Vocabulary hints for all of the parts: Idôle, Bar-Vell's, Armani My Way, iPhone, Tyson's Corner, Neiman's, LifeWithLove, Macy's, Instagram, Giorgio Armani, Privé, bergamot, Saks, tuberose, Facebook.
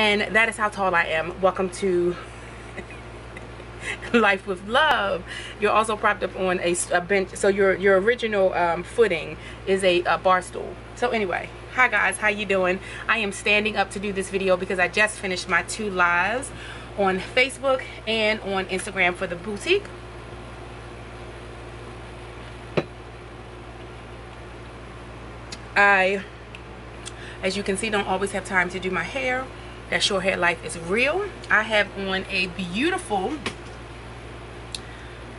And that is how tall I am. Welcome to Life with Love. You're also propped up on a bench, so your original footing is a bar stool. So anyway, hi guys, how you doing? I am standing up to do this video because I just finished my 2 lives on Facebook and on Instagram for the boutique. I, as you can see, don't always have time to do my hair. That short hair life is real. I have on a beautiful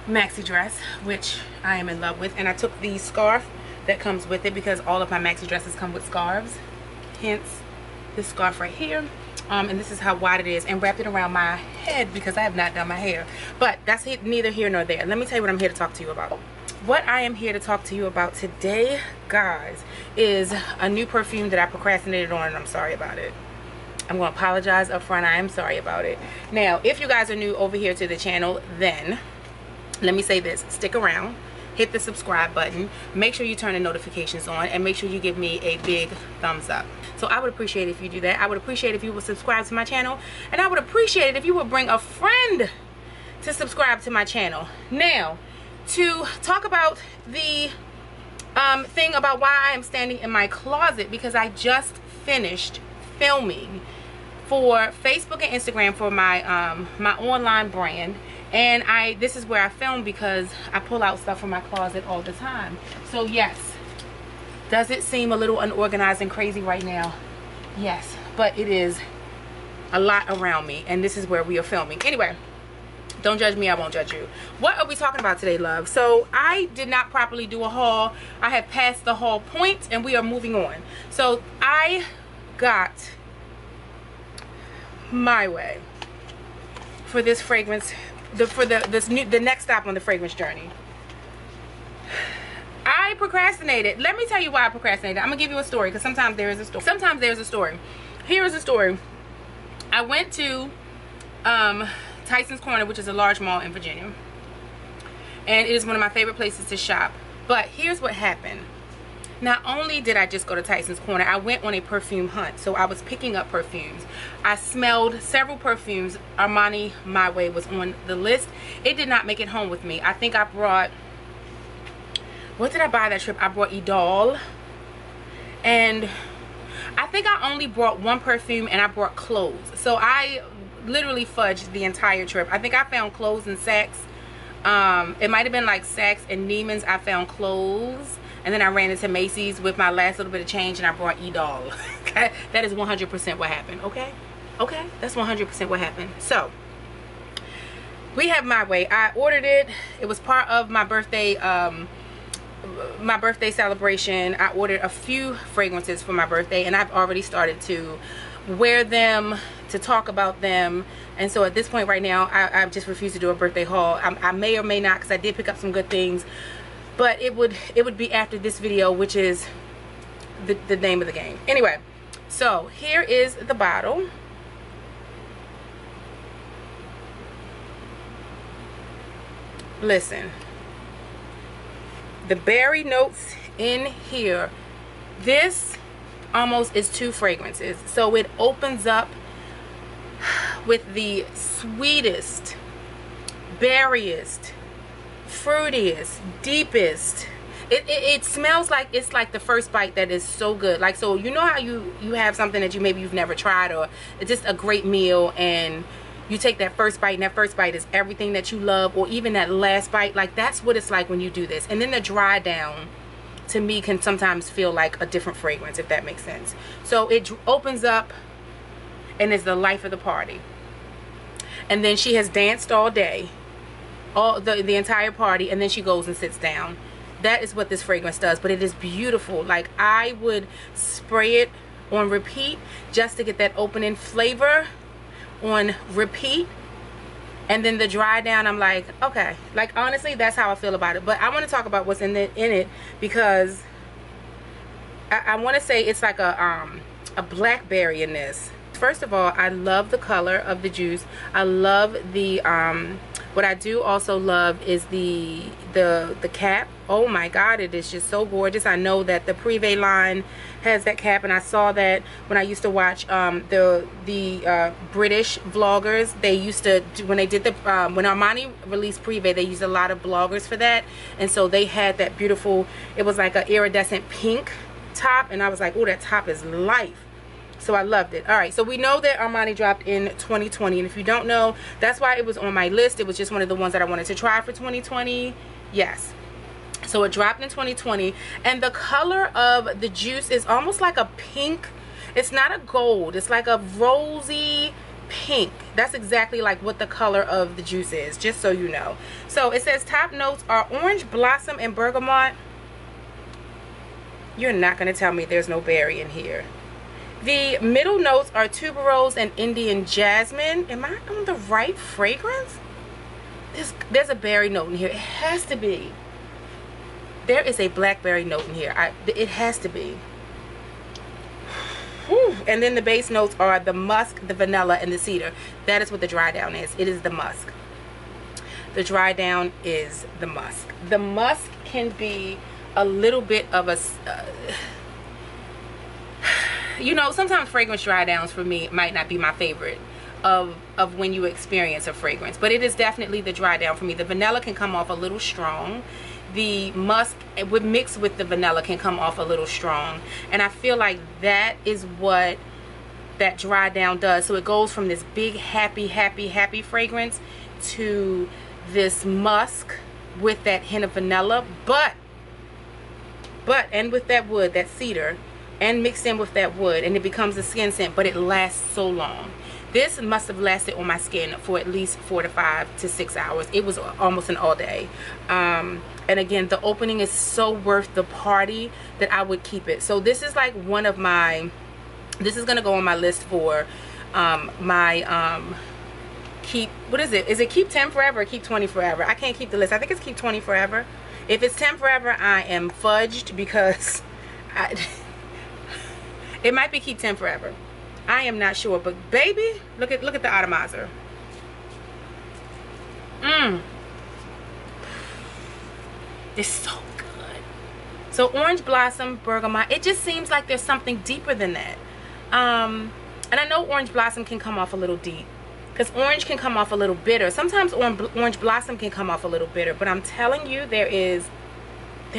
maxi dress, which I am in love with, and I took the scarf that comes with it because all of my maxi dresses come with scarves, hence this scarf right here. And this is how wide it is, and wrapped it around my head because I have not done my hair, but that's neither here nor there. Let me tell you what I'm here to talk to you about. What I am here to talk to you about today, guys, is a new perfume that I procrastinated on, and I'm sorry about it. I'm going to apologize up front. I am sorry about it. Now, if you guys are new over here to the channel, then let me say this. Stick around. Hit the subscribe button. Make sure you turn the notifications on, and make sure you give me a big thumbs up. So I would appreciate it if you do that. I would appreciate it if you would subscribe to my channel, and I would appreciate it if you would bring a friend to subscribe to my channel. Now, to talk about the thing about why I am standing in my closet, because I just finished filming for Facebook and Instagram for my my online brand, and this is where I film because I pull out stuff from my closet all the time. So yes, does it seem a little unorganized and crazy right now? Yes, but it is a lot around me, and this is where we are filming. Anyway, don't judge me, I won't judge you. What are we talking about today, love? So I did not properly do a haul. I have passed the haul point, and we are moving on. So I got My Way for this fragrance, the next stop on the fragrance journey. I procrastinated. Let me tell you why I procrastinated. I'm gonna give you a story, because sometimes there is a story. Here is a story. I went to Tyson's Corner, which is a large mall in Virginia, and it is one of my favorite places to shop. But here's what happened. Not only did I just go to Tyson's Corner, I went on a perfume hunt. So I was picking up perfumes. I smelled several perfumes. Armani My Way was on the list. It did not make it home with me. I think I brought, what did I buy that trip? I brought Idôle, and I think I only brought one perfume, and I brought clothes. So I literally fudged the entire trip. I think I found clothes in Saks. It might have been like Saks and Neiman's. I found clothes, and then I ran into Macy's with my last little bit of change, and I brought Idôle. Okay, that is 100% what happened. Okay, that's 100% what happened. So we have My Way. I ordered it. It was part of my birthday celebration. I ordered a few fragrances for my birthday, and I've already started to wear them, to talk about them, and so at this point right now I just refuse to do a birthday haul. I may or may not, because I did pick up some good things, but it would be after this video, which is the name of the game. Anyway, so here is the bottle. Listen, the berry notes in here, this almost is 2 fragrances. So it opens up with the sweetest, berriest, fruitiest, deepest. It smells like, it's like the first bite that is so good. Like, so you know how you have something that maybe you've never tried, or it's just a great meal, and you take that first bite, and that first bite is everything that you love, or even that last bite. Like, that's what it's like when you do this. And then the dry down, to me, can sometimes feel like a different fragrance, if that makes sense. So it opens up and is the life of the party. And then she has danced all day, all the entire party, and then she goes and sits down. That is what this fragrance does, but it is beautiful. Like, I would spray it on repeat just to get that opening flavor on repeat. And then the dry down, I'm like, okay. Like, honestly, that's how I feel about it. But I want to talk about what's in it, because I want to say it's like a blackberry in this. First of all, I love the color of the juice. I love the What I do also love is the cap. Oh my god, it is just so gorgeous. I know that the Privé line has that cap, and I saw that when I used to watch the British vloggers. They used to do, when they did the when Armani released Privé, they used a lot of bloggers for that, and so they had that beautiful, it was like an iridescent pink top, and I was like, oh, that top is life. So I loved it. All right, so we know that Armani dropped in 2020, and if you don't know, that's why it was on my list. It was just one of the ones that I wanted to try for 2020. Yes. So it dropped in 2020, and the color of the juice is almost like a pink. It's not a gold. It's like a rosy pink. That's exactly like what the color of the juice is, just so you know. So it says top notes are orange blossom and bergamot. You're not going to tell me there's no berry in here. The middle notes are tuberose and Indian jasmine. Am I on the right fragrance? There's a berry note in here. It has to be. There is a blackberry note in here. It has to be. Whew. And then the base notes are the musk, the vanilla, and the cedar. That is what the dry down is. It is the musk. The dry down is the musk. The musk can be a little bit of a... you know, sometimes fragrance dry downs for me might not be my favorite of when you experience a fragrance, but it is definitely the dry down for me. The vanilla can come off a little strong. The musk would mix with the vanilla can come off a little strong, and I feel like that is what that dry down does. So it goes from this big happy fragrance to this musk with that hint of vanilla, but and with that wood, that cedar, and mixed in with that wood, and it becomes a skin scent, but it lasts so long. This must have lasted on my skin for at least 4 to 5 to 6 hours. It was almost an all day. And again, the opening is so worth the party that I would keep it. So this is like one of my, this is gonna go on my list for my keep, what is it? Is it keep 10 forever or keep 20 forever? I can't keep the list. I think it's keep 20 forever. If it's 10 forever, I am fudged because I... It might be keep 10 forever. I am not sure, but baby, look at the atomizer. It's so good. So orange blossom, bergamot. It just seems like there's something deeper than that. And I know orange blossom can come off a little deep, because orange can come off a little bitter. Sometimes orange blossom can come off a little bitter, but I'm telling you, there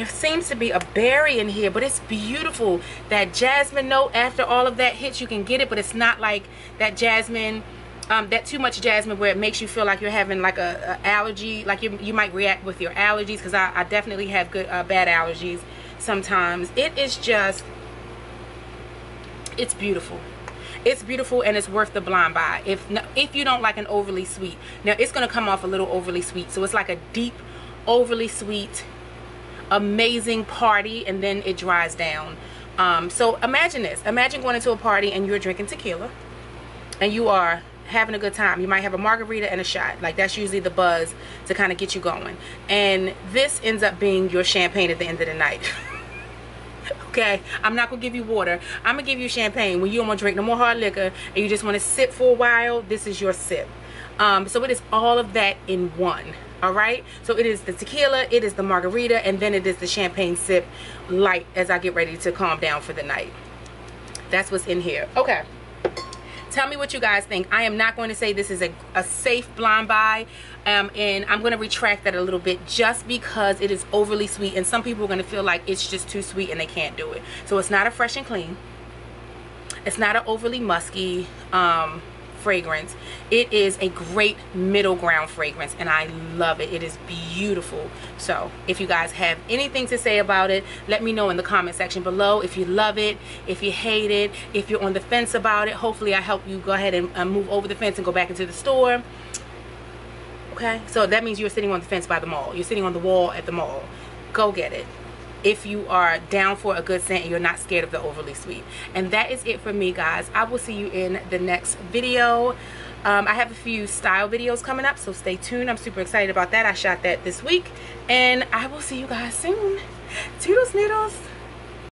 seems to be a berry in here, but it's beautiful. That jasmine note, after all of that hits, you can get it, but it's not like that jasmine, that too much jasmine where it makes you feel like you're having like a allergy, like you might react with your allergies, because I definitely have bad allergies sometimes. It is just, it's beautiful. It's beautiful, and it's worth the blind buy. If you don't like an overly sweet, now it's gonna come off a little overly sweet, so it's like a deep, overly sweet, amazing party, and then it dries down. So imagine this. Imagine going into a party and you're drinking tequila and you are having a good time. You might have a margarita and a shot. Like, that's usually the buzz to kind of get you going, and this ends up being your champagne at the end of the night. Okay, I'm not gonna give you water. I'm gonna give you champagne. When you don't want to drink no more hard liquor and you just want to sip for a while, this is your sip. So it is all of that in one. All right, so it is the tequila, it is the margarita, and then it is the champagne sip light as I get ready to calm down for the night. That's what's in here. Okay, tell me what you guys think. I am not going to say this is a safe blind buy, and I'm going to retract that a little bit just because it is overly sweet, and some people are going to feel like it's just too sweet and they can't do it. So it's not a fresh and clean. It's not an overly musky fragrance. It is a great middle ground fragrance, and I love it. It is beautiful. So if you guys have anything to say about it, let me know in the comment section below. If you love it, if you hate it, if you're on the fence about it, hopefully I help you go ahead and move over the fence and go back into the store. Okay, so that means you're sitting on the fence by the mall, you're sitting on the wall at the mall. Go get it if you are down for a good scent and you're not scared of the overly sweet. And that is it for me, guys. I will see you in the next video. I have a few style videos coming up, so stay tuned. I'm super excited about that. I shot that this week, and I will see you guys soon. Toodles noodles.